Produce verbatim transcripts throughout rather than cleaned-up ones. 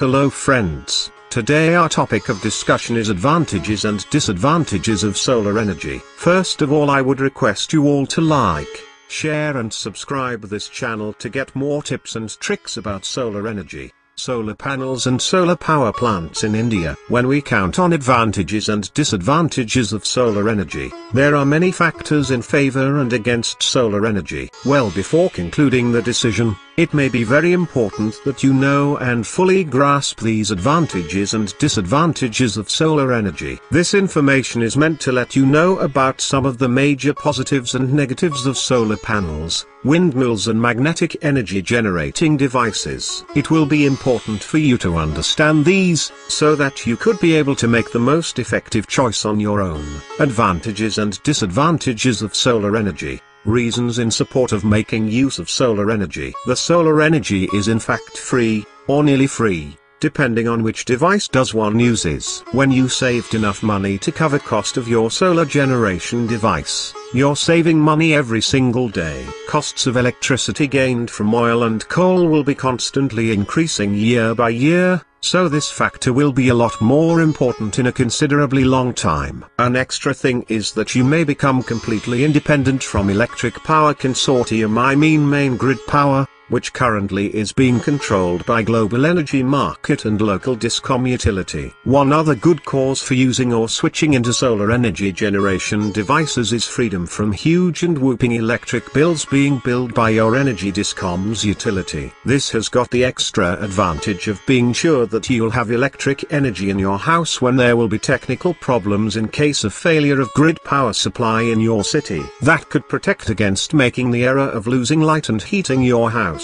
Hello friends, today our topic of discussion is advantages and disadvantages of solar energy. First of all, I would request you all to like, share and subscribe this channel to get more tips and tricks about solar energy, solar panels and solar power plants in India. When we count on advantages and disadvantages of solar energy, there are many factors in favor and against solar energy. Well, before concluding the decision, it may be very important that you know and fully grasp these advantages and disadvantages of solar energy. This information is meant to let you know about some of the major positives and negatives of solar panels, windmills and magnetic energy generating devices. It will be important for you to understand these, so that you could be able to make the most effective choice on your own. Advantages and disadvantages of solar energy. Reasons in support of making use of solar energy. The solar energy is in fact free, or nearly free, depending on which device does one uses. When you saved enough money to cover cost of your solar generation device, you're saving money every single day. Costs of electricity gained from oil and coal will be constantly increasing year by year, so this factor will be a lot more important in a considerably long time. An extra thing is that you may become completely independent from electric power consortium, I mean main grid power, which currently is being controlled by global energy market and local DISCOM utility. One other good cause for using or switching into solar energy generation devices is freedom from huge and whopping electric bills being billed by your energy DISCOM's utility. This has got the extra advantage of being sure that you'll have electric energy in your house when there will be technical problems in case of failure of grid power supply in your city. That could protect against making the error of losing light and heating your house.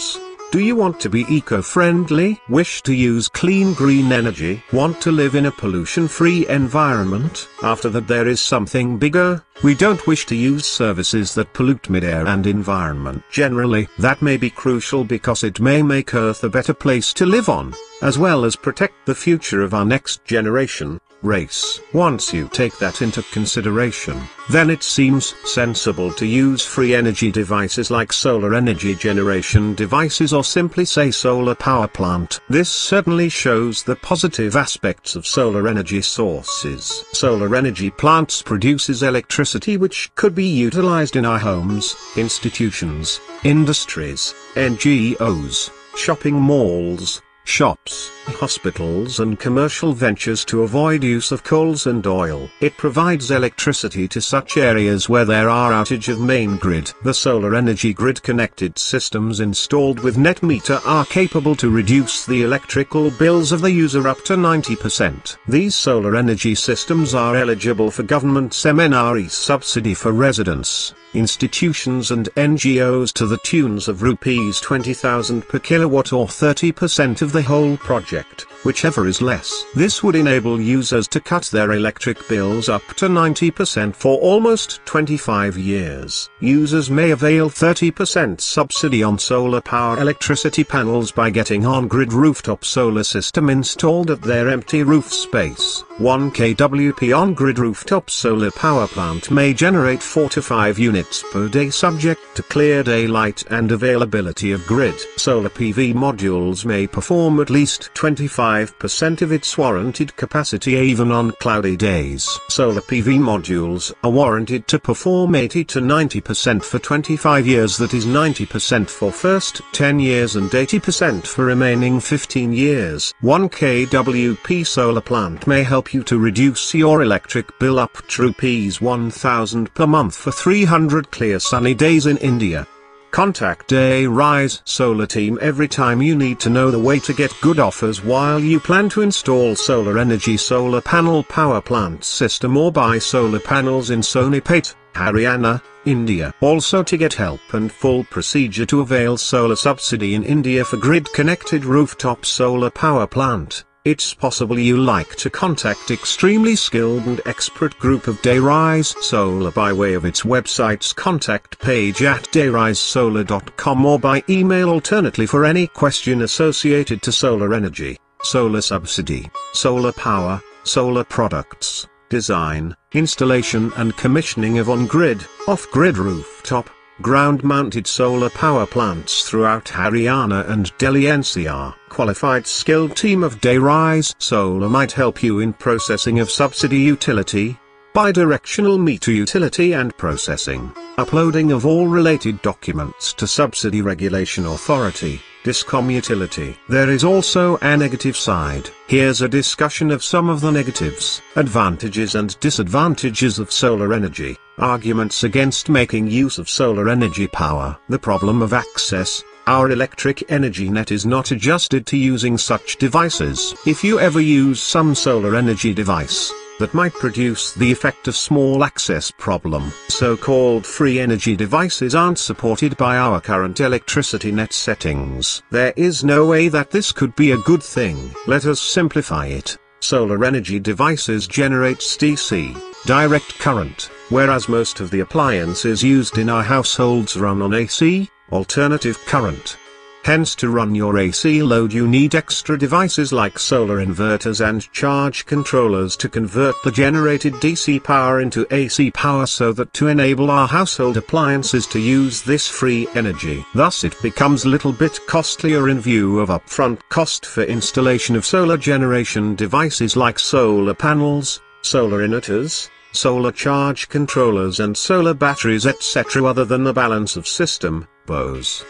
Do you want to be eco-friendly? Wish to use clean green energy? Want to live in a pollution-free environment? After that, there is something bigger. We don't wish to use services that pollute mid-air and environment generally. That may be crucial because it may make Earth a better place to live on, as well as protect the future of our next generation, race. Once you take that into consideration, then it seems sensible to use free energy devices like solar energy generation devices, or simply say solar power plant. This certainly shows the positive aspects of solar energy sources. Solar energy plants produces electricity which could be utilized in our homes, institutions, industries, N G Os, shopping malls, shops, hospitals and commercial ventures to avoid use of coals and oil. It provides electricity to such areas where there are outage of main grid. The solar energy grid connected systems installed with net meter are capable to reduce the electrical bills of the user up to ninety percent. These solar energy systems are eligible for government's M N R E subsidy for residents, institutions and N G Os to the tunes of rupees twenty thousand per kilowatt, or thirty percent of the whole project, whichever is less. This would enable users to cut their electric bills up to ninety percent for almost twenty-five years. Users may avail thirty percent subsidy on solar power electricity panels by getting on-grid rooftop solar system installed at their empty roof space. one kilowatt on-grid rooftop solar power plant may generate four to five units per day, subject to clear daylight and availability of grid. Solar P V modules may perform at least twenty-five percent of its warranted capacity even on cloudy days. Solar P V modules are warranted to perform eighty to ninety percent for twenty-five years, that is ninety percent for first ten years and eighty percent for remaining fifteen years. one kilowatt solar plant may help you to reduce your electric bill up to rupees one thousand per month for three hundred clear sunny days in India. Contact Dayrise Solar team every time you need to know the way to get good offers while you plan to install solar energy solar panel power plant system or buy solar panels in Sonipat, Haryana, India. Also, to get help and full procedure to avail solar subsidy in India for grid connected rooftop solar power plant, it's possible you like to contact extremely skilled and expert group of Dayrise Solar by way of its website's contact page at dayrise solar dot com, or by email alternately for any question associated to solar energy, solar subsidy, solar power, solar products, design, installation and commissioning of on-grid, off-grid rooftop, ground-mounted solar power plants throughout Haryana and Delhi N C R. Qualified skilled team of Dayrise Solar might help you in processing of subsidy utility, bidirectional meter utility and processing, uploading of all related documents to Subsidy Regulation Authority, DISCOM utility. There is also a negative side. Here's a discussion of some of the negatives, advantages and disadvantages of solar energy, arguments against making use of solar energy power. The problem of access. Our electric energy net is not adjusted to using such devices. If you ever use some solar energy device, that might produce the effect of small access problem. So-called free energy devices aren't supported by our current electricity net settings. There is no way that this could be a good thing. Let us simplify it. Solar energy devices generates D C, direct current, whereas most of the appliances used in our households run on A C, alternative current. Hence to run your A C load you need extra devices like solar inverters and charge controllers to convert the generated D C power into A C power so that to enable our household appliances to use this free energy. Thus it becomes little bit costlier in view of upfront cost for installation of solar generation devices like solar panels, solar inverters, solar charge controllers and solar batteries et cetera other than the balance of system.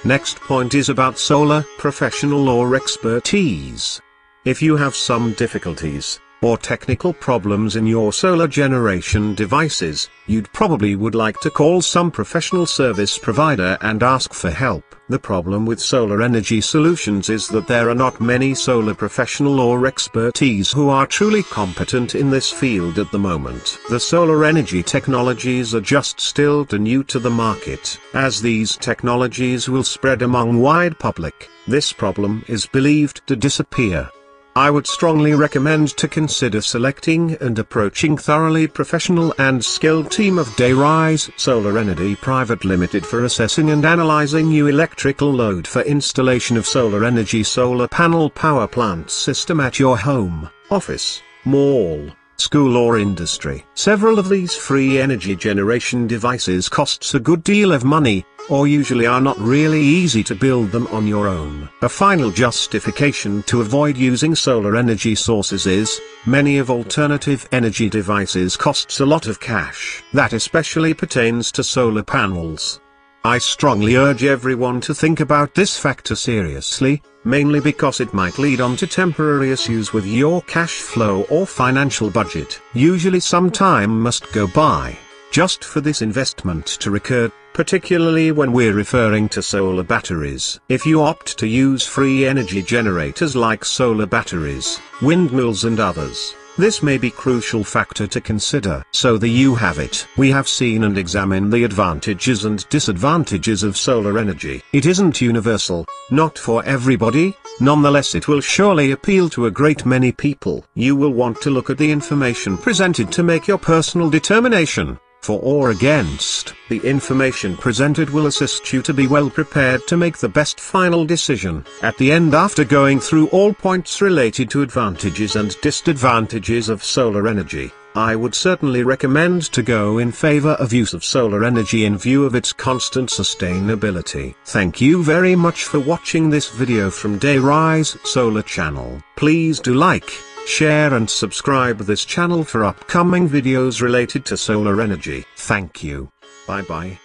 Next point is about solar professional or expertise. If you have some difficulties, or technical problems in your solar generation devices, you'd probably would like to call some professional service provider and ask for help. The problem with solar energy solutions is that there are not many solar professional or expertise who are truly competent in this field at the moment. The solar energy technologies are just still too new to the market. As these technologies will spread among wide public, this problem is believed to disappear. I would strongly recommend to consider selecting and approaching thoroughly professional and skilled team of Dayrise Solar Energy Private Limited for assessing and analyzing your electrical load for installation of solar energy solar panel power plant system at your home, office, mall, school or industry. Several of these free energy generation devices costs a good deal of money, or usually are not really easy to build them on your own. A final justification to avoid using solar energy sources is, many of alternative energy devices costs a lot of cash. That especially pertains to solar panels. I strongly urge everyone to think about this factor seriously, mainly because it might lead on to temporary issues with your cash flow or financial budget. Usually some time must go by, just for this investment to recur, particularly when we're referring to solar batteries. If you opt to use free energy generators like solar batteries, windmills and others, this may be a crucial factor to consider. So there you have it. We have seen and examined the advantages and disadvantages of solar energy. It isn't universal, not for everybody. Nonetheless, it will surely appeal to a great many people. You will want to look at the information presented to make your personal determination, for or against. The information presented will assist you to be well prepared to make the best final decision. At the end, after going through all points related to advantages and disadvantages of solar energy, I would certainly recommend to go in favor of use of solar energy in view of its constant sustainability. Thank you very much for watching this video from Dayrise Solar channel. Please do like, share and subscribe this channel for upcoming videos related to solar energy. Thank you. Bye bye.